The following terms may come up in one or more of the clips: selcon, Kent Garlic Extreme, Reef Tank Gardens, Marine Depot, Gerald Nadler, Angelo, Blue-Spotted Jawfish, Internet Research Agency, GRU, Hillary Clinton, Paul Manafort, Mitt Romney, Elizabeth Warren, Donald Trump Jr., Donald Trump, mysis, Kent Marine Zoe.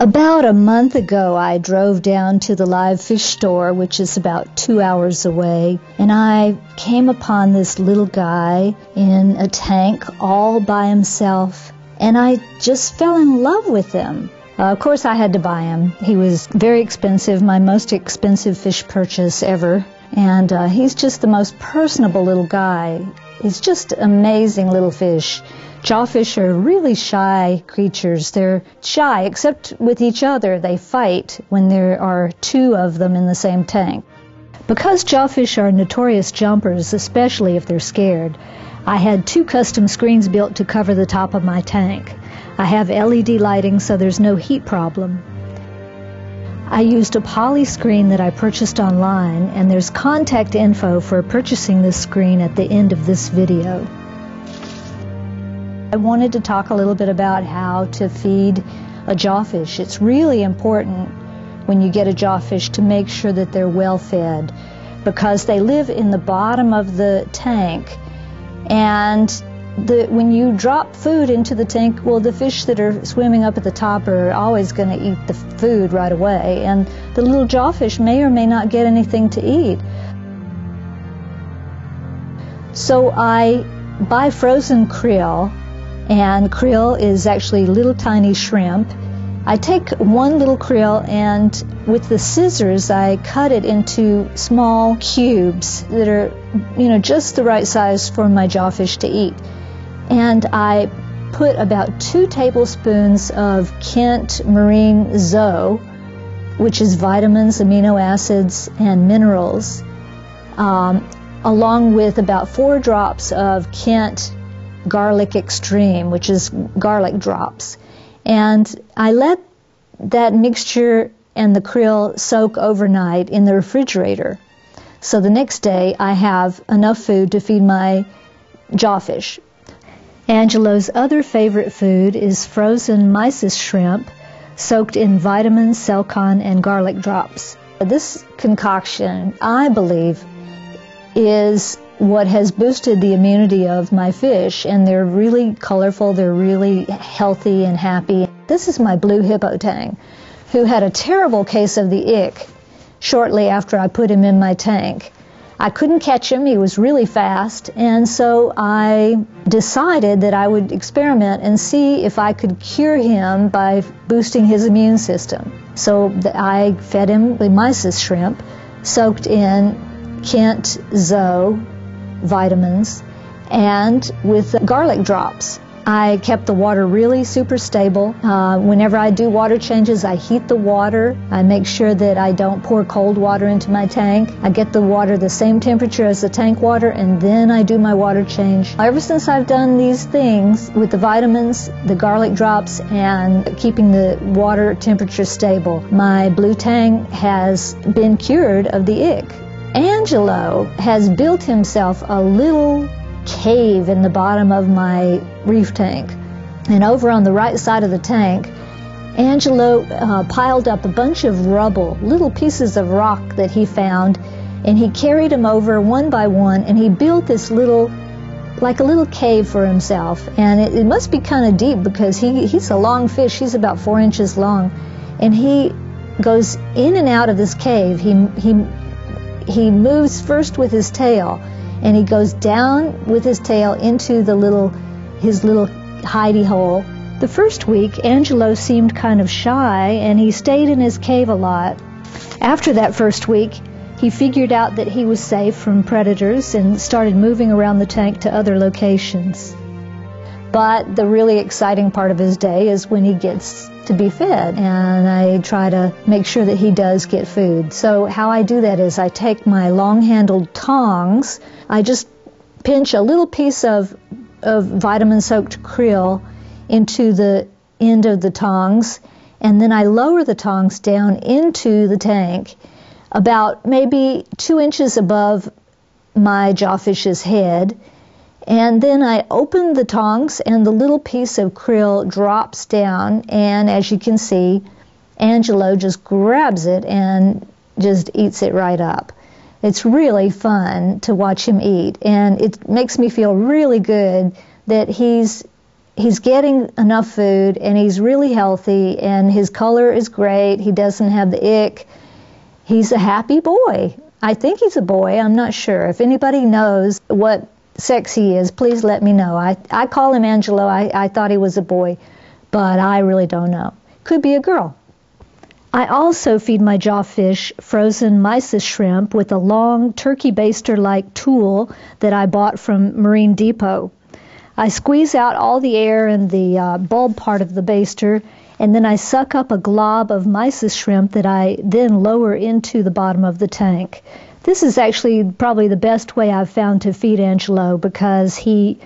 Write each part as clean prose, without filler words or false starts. About a month ago, I drove down to the live fish store, which is about 2 hours away, and I came upon this little guy in a tank all by himself, and I just fell in love with him. Of course, I had to buy him. He was very expensive, my most expensive fish purchase ever, and he's just the most personable little guy. He's just amazing little fish. Jawfish are really shy creatures. They're shy, except with each other. They fight when there are two of them in the same tank. Because jawfish are notorious jumpers, especially if they're scared, I had two custom screens built to cover the top of my tank. I have LED lighting, so there's no heat problem. I used a poly screen that I purchased online, and there's contact info for purchasing this screen at the end of this video. I wanted to talk a little bit about how to feed a jawfish. It's really important when you get a jawfish to make sure that they're well fed, because they live in the bottom of the tank, and when you drop food into the tank, well, the fish that are swimming up at the top are always going to eat the food right away, and the little jawfish may or may not get anything to eat. So I buy frozen krill. And krill is actually little tiny shrimp. I take one little krill, and with the scissors I cut it into small cubes that are, just the right size for my jawfish to eat. And I put about 2 tablespoons of Kent Marine Zoe, which is vitamins, amino acids, and minerals, along with about 4 drops of Kent Garlic Extreme, which is garlic drops. And I let that mixture and the krill soak overnight in the refrigerator. So the next day I have enough food to feed my jawfish. Angelo's other favorite food is frozen mysis shrimp soaked in vitamins, selcon, and garlic drops. This concoction, I believe, is what has boosted the immunity of my fish, and they're really colorful, they're really healthy and happy. This is my blue hippo tang, who had a terrible case of the ick shortly after I put him in my tank. I couldn't catch him, he was really fast, and so I decided that I would experiment and see if I could cure him by boosting his immune system. So I fed him the mysis shrimp soaked in Kent Zoe vitamins, and with garlic drops. I kept the water really super stable. Whenever I do water changes, I heat the water. I make sure that I don't pour cold water into my tank. I get the water the same temperature as the tank water, and then I do my water change. Ever since I've done these things with the vitamins, the garlic drops, and keeping the water temperature stable, my blue tang has been cured of the ick. Angelo has built himself a little cave in the bottom of my reef tank. And over on the right side of the tank, Angelo piled up a bunch of rubble, little pieces of rock that he found, and he carried them over one by one, and he built this little, like a little cave for himself. And it must be kind of deep, because he's a long fish. He's about 4 inches long. And he goes in and out of this cave. He moves first with his tail, and he goes down with his tail into the his little hidey hole. The first week, Angelo seemed kind of shy, and he stayed in his cave a lot. After that first week, he figured out that he was safe from predators and started moving around the tank to other locations. But the really exciting part of his day is when he gets to be fed, and I try to make sure that he does get food. So how I do that is I take my long-handled tongs, I just pinch a little piece of vitamin-soaked krill into the end of the tongs, and then I lower the tongs down into the tank about maybe 2 inches above my jawfish's head. And then I open the tongs, and the little piece of krill drops down, and as you can see, Angelo just grabs it and just eats it right up. It's really fun to watch him eat, and it makes me feel really good that he's he's getting enough food and he's really healthy and his color is great. He doesn't have the ick. He's a happy boy. I think he's a boy. I'm not sure. If anybody knows what sex he is, please let me know. I call him Angelo. I thought he was a boy, but I really don't know. Could be a girl. I also feed my jawfish frozen mysis shrimp with a long turkey baster-like tool that I bought from Marine Depot. I squeeze out all the air in the bulb part of the baster, and then I suck up a glob of mysis shrimp that I then lower into the bottom of the tank. This is actually probably the best way I've found to feed Angelo, because he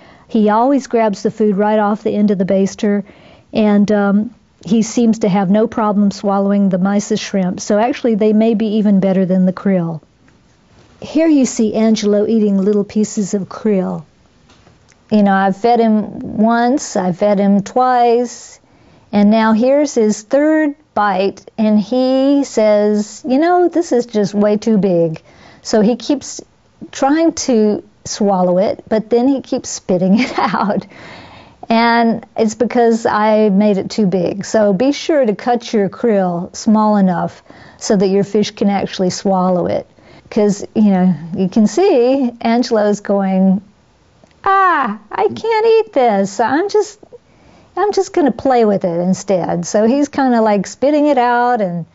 always grabs the food right off the end of the baster, and he seems to have no problem swallowing the mysis shrimp. So actually they may be even better than the krill. Here you see Angelo eating little pieces of krill. You know, I've fed him once, I've fed him twice, and now here's his third bite, and he says, you know, this is just way too big. So he keeps trying to swallow it, but then he keeps spitting it out. And it's because I made it too big. So be sure to cut your krill small enough so that your fish can actually swallow it. Because, you know, you can see Angelo's going, I can't eat this. I'm just going to play with it instead. So he's kind of like spitting it out and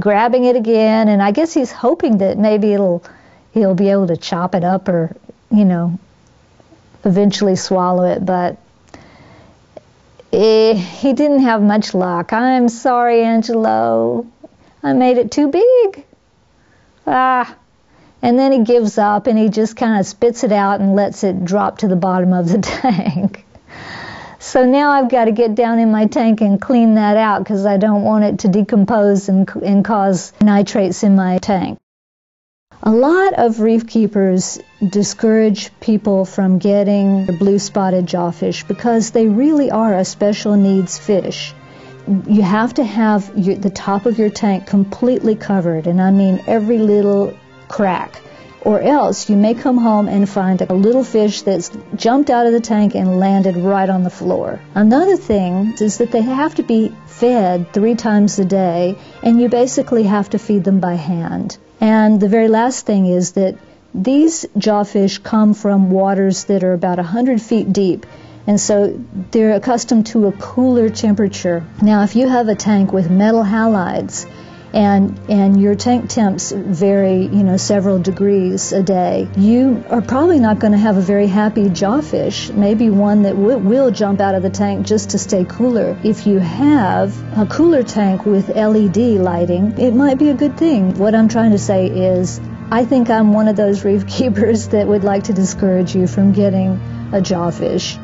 grabbing it again. And I guess he's hoping that maybe he'll be able to chop it up or, you know, eventually swallow it. But he didn't have much luck. I'm sorry, Angelo. I made it too big. And then he gives up and he just kind of spits it out and lets it drop to the bottom of the tank. So now I've got to get down in my tank and clean that out, because I don't want it to decompose and cause nitrates in my tank. A lot of reef keepers discourage people from getting blue-spotted jawfish because they really are a special needs fish. You have to have the top of your tank completely covered, and I mean every little crack, or else you may come home and find a little fish that's jumped out of the tank and landed right on the floor. Another thing is that they have to be fed 3 times a day, and you basically have to feed them by hand. And the very last thing is that these jawfish come from waters that are about 100 feet deep, and so they're accustomed to a cooler temperature. Now, if you have a tank with metal halides and your tank temps vary, you know, several degrees a day, you are probably not going to have a very happy jawfish, maybe one that will jump out of the tank just to stay cooler. If you have a cooler tank with LED lighting, it might be a good thing. What I'm trying to say is, I think I'm one of those reef keepers that would like to discourage you from getting a jawfish.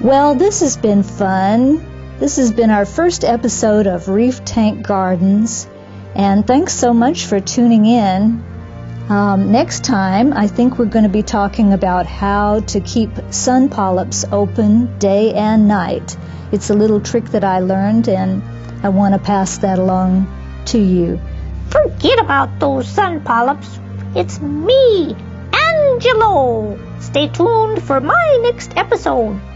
Well, this has been fun. This has been our first episode of Reef Tank Gardens, and thanks so much for tuning in. Next time, I think we're going to be talking about how to keep sun polyps open day and night. It's a little trick that I learned, and I want to pass that along to you. Forget about those sun polyps. It's me, Angelo. Stay tuned for my next episode.